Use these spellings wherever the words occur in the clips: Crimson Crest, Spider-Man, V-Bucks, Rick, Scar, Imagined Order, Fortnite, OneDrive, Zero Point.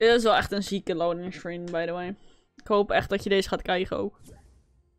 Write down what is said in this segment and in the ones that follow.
Dit is wel echt een zieke loading screen, by the way. Ik hoop echt dat je deze gaat krijgen ook.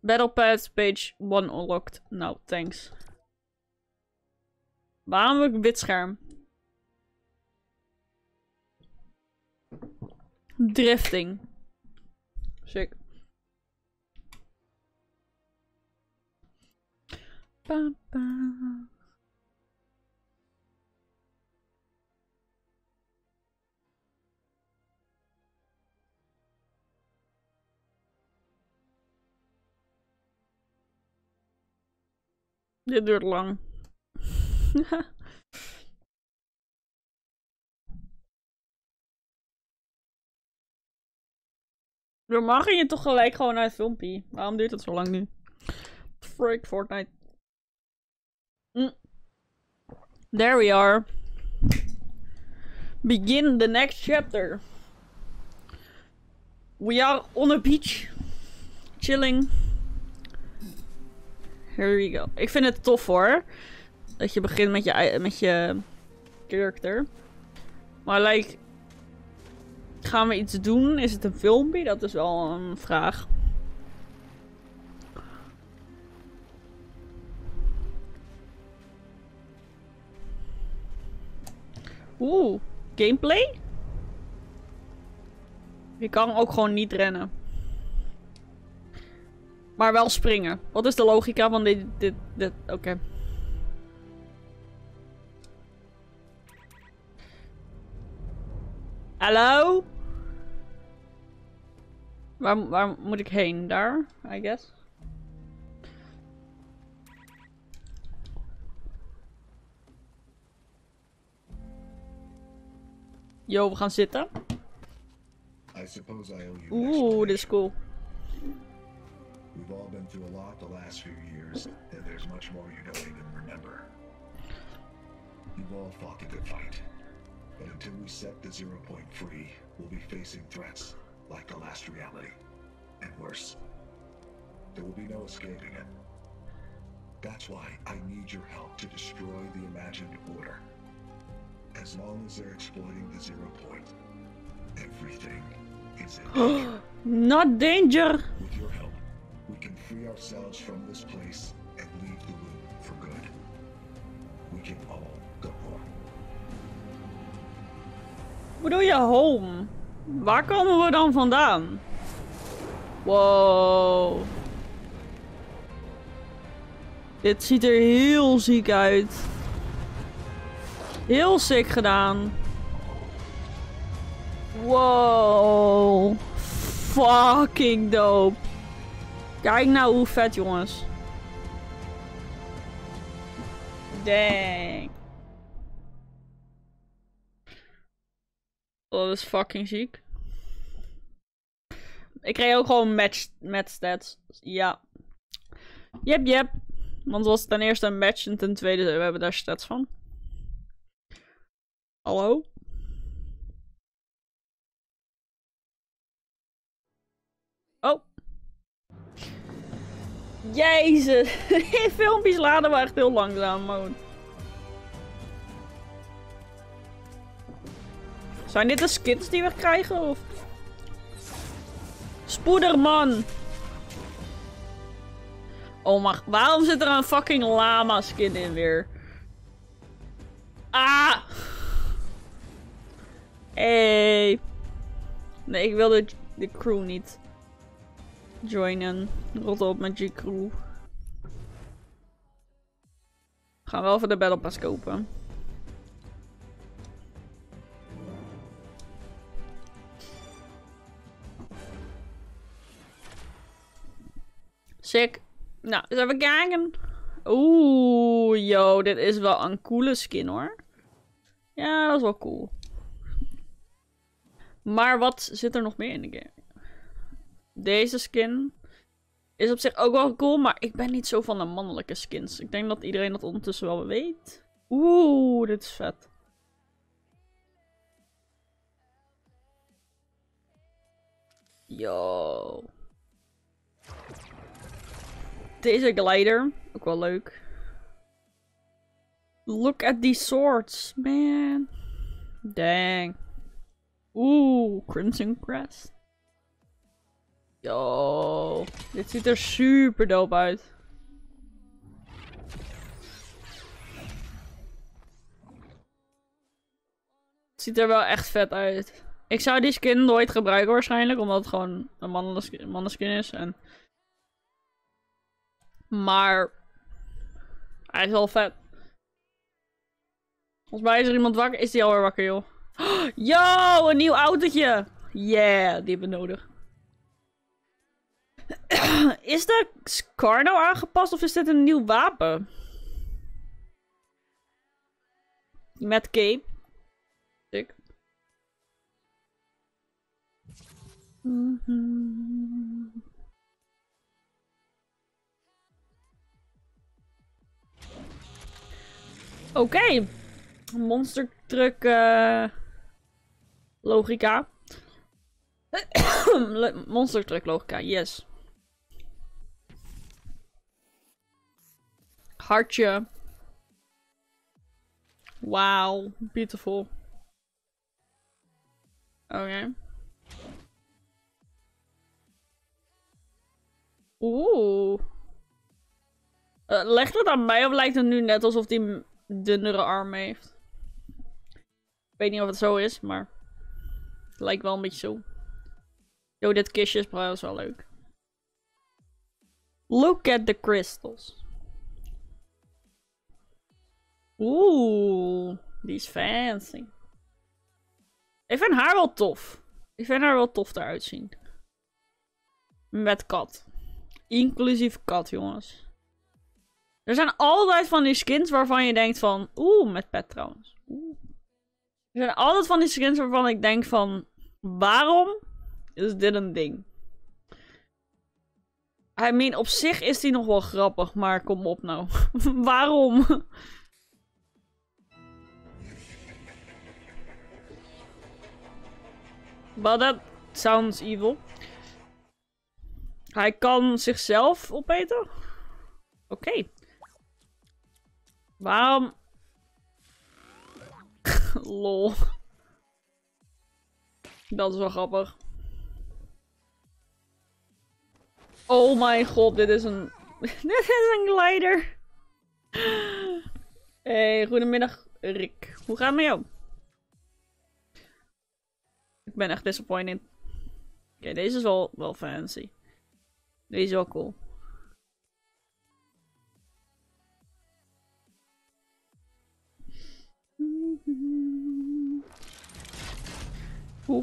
Battle Pass, page 1 unlocked. Nou, thanks. Waarom heb ik een wit scherm? Drifting. Sick. Papa. Dit duurt lang. Normaal ging je toch gelijk gewoon naar het filmpje. Waarom duurt dat zo lang nu? Freak Fortnite. There we are. Begin the next chapter. We are on a beach. Chilling. Here we go. Ik vind het tof hoor. Dat je begint met je character. Maar like... Gaan we iets doen? Is het een filmpje? Dat is wel een vraag. Oeh. Gameplay? Je kan ook gewoon niet rennen. Maar wel springen. Wat is de logica van dit? Oké. Hallo? Waar moet ik heen? Daar, I guess. Yo, we gaan zitten. Oeh, dit is cool. We've all been through a lot the last few years, and there's much more you don't even remember. You've all fought a good fight, but until we set the Zero Point free, we'll be facing threats like the last reality, and worse. There will be no escaping it. That's why I need your help to destroy the Imagined Order. As long as they're exploiting the Zero Point, everything is in danger. Not danger! With your help, we can free ourselves from this place and leave the room for good. We can all go home. Wat bedoel je home? Waar komen we dan vandaan? Wow. Dit ziet er heel ziek uit. Heel sick gedaan. Wow. Fucking dope. Kijk nou hoe vet, jongens. Dang. Oh, dat is fucking ziek. Ik kreeg ook gewoon match stats. Ja. Yep. Want het was ten eerste een match en ten tweede, we hebben daar stats van. Hallo? Oh. Jezus, filmpjes laden we echt heel langzaam, man. Zijn dit de skins die we krijgen, of? Spooderman! Oh maar, waarom zit er een fucking lama skin in weer? Ah! Hey. Nee, ik wil de crew niet joinen. Rot op met je crew. We gaan wel even de Battle Pass kopen. Sick. Nou, eens even kijken. Oeh, yo, dit is wel een coole skin hoor. Ja, dat is wel cool. Maar wat zit er nog meer in de game? Deze skin is op zich ook wel cool, maar ik ben niet zo van de mannelijke skins. Ik denk dat iedereen dat ondertussen wel weet. Oeh, dit is vet. Yo. Deze glider, ook wel leuk. Look at these swords, man. Dang. Oeh, Crimson Crest. Yo, dit ziet er super dope uit. Het ziet er wel echt vet uit. Ik zou die skin nooit gebruiken waarschijnlijk, omdat het gewoon een mannenskin is. En... maar... hij is wel vet. Volgens mij is er iemand wakker. Is die alweer wakker, joh? Oh, yo, een nieuw autootje! Yeah, die hebben we nodig. Is de Scar nou aangepast of is dit een nieuw wapen? Met cape. Sick. Oké. Monster truck logica. Monster truck logica, yes. Hartje. Wow, beautiful. Oké. Oeh. Leg dat aan mij of lijkt het nu net alsof die dunnere arm heeft? Ik weet niet of het zo is, maar het lijkt wel een beetje zo. Yo, dit kistje is trouwens wel leuk. Look at the crystals. Oeh, die is fancy. Ik vind haar wel tof. Ik vind haar wel tof eruit zien. Met kat. Inclusief kat, jongens. Er zijn altijd van die skins waarvan je denkt van... oeh, met pet trouwens. Oeh. Er zijn altijd van die skins waarvan ik denk van... waarom is dit een ding? I mean, op zich is die nog wel grappig, maar kom op nou. Waarom? But that sounds evil. Hij kan zichzelf opeten? Oké. Waarom? Lol. Dat is wel grappig. Oh mijn god, dit is een... dit is een glider. Hey, goedemiddag Rick. Hoe gaat het met jou? Ik ben echt disappointed. Oké, deze is wel fancy. Deze is wel cool.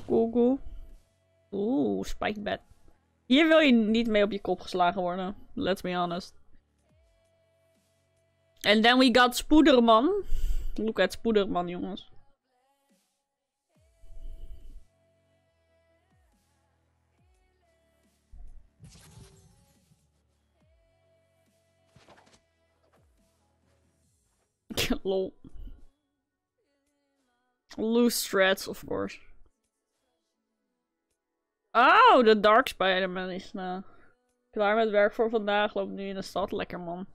Cool. Oeh, spikebed. Hier wil je niet mee op je kop geslagen worden. Let's be honest. And then we got Spooderman. Look at Spooderman, jongens. Lol. Loose threads, of course. Oh, de Dark Spider-Man is klaar met werk voor vandaag. Loopt nu in de stad. Lekker man.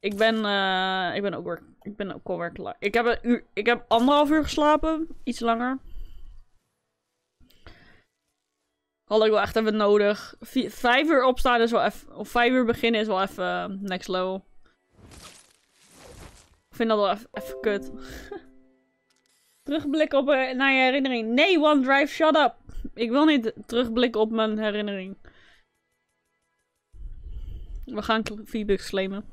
Ik ben ook alweer klaar. Ik heb 1,5 uur geslapen. Iets langer. Had ik wel echt even nodig. 5 uur opstaan is wel even... of 5 uur beginnen is wel even next level. Ik vind dat wel even kut. Terugblikken op naar je herinnering. Nee, OneDrive, shut up. Ik wil niet terugblikken op mijn herinnering. We gaan V-Bucks claimen.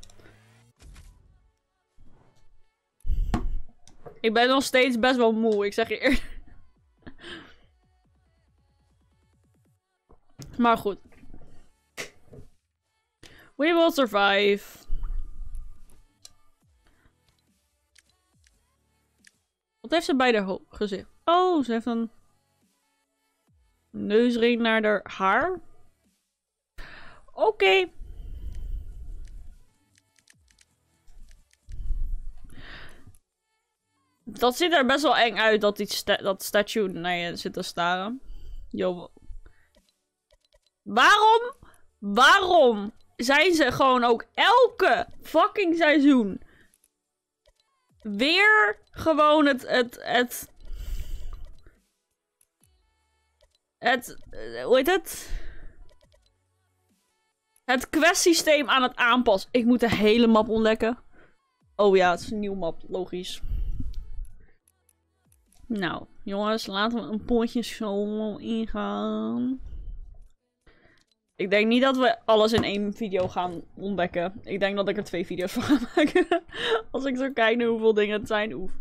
Ik ben nog steeds best wel moe, ik zeg je eerlijk. Maar goed. We will survive. Wat heeft ze bij haar gezicht? Oh, ze heeft een neusring naar haar haar. Oké. Dat ziet er best wel eng uit dat die dat statue naar je zit te staren. Yo. Waarom? Waarom zijn ze gewoon ook elke fucking seizoen weer gewoon het Hoe heet het? Het quest-systeem aan het aanpassen. Ik moet de hele map ontdekken. Oh ja, het is een nieuwe map. Logisch. Nou, jongens, laten we een potje solo ingaan. Ik denk niet dat we alles in één video gaan ontdekken. Ik denk dat ik er 2 video's van ga maken. Als ik zo kijk naar hoeveel dingen het zijn, oef.